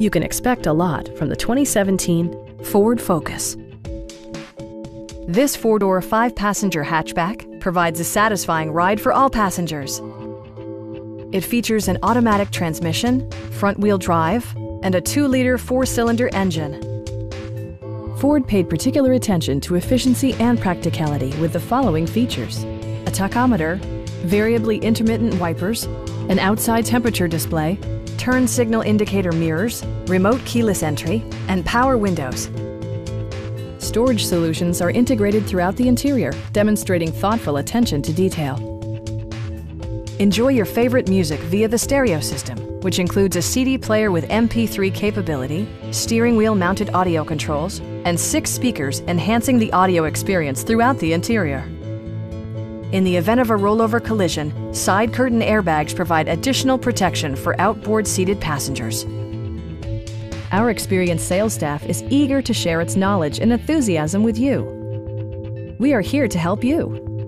You can expect a lot from the 2017 Ford Focus. This four-door, five-passenger hatchback provides a satisfying ride for all passengers. It features an automatic transmission, front-wheel drive, and a 2-liter four-cylinder engine. Ford paid particular attention to efficiency and practicality with the following features: a tachometer, variably intermittent wipers, an outside temperature display, turn signal indicator mirrors, remote keyless entry, and power windows. Storage solutions are integrated throughout the interior, demonstrating thoughtful attention to detail. Enjoy your favorite music via the stereo system, which includes a CD player with MP3 capability, steering wheel mounted audio controls, and 6 speakers enhancing the audio experience throughout the interior. In the event of a rollover collision, side curtain airbags provide additional protection for outboard seated passengers. Our experienced sales staff is eager to share its knowledge and enthusiasm with you. We are here to help you.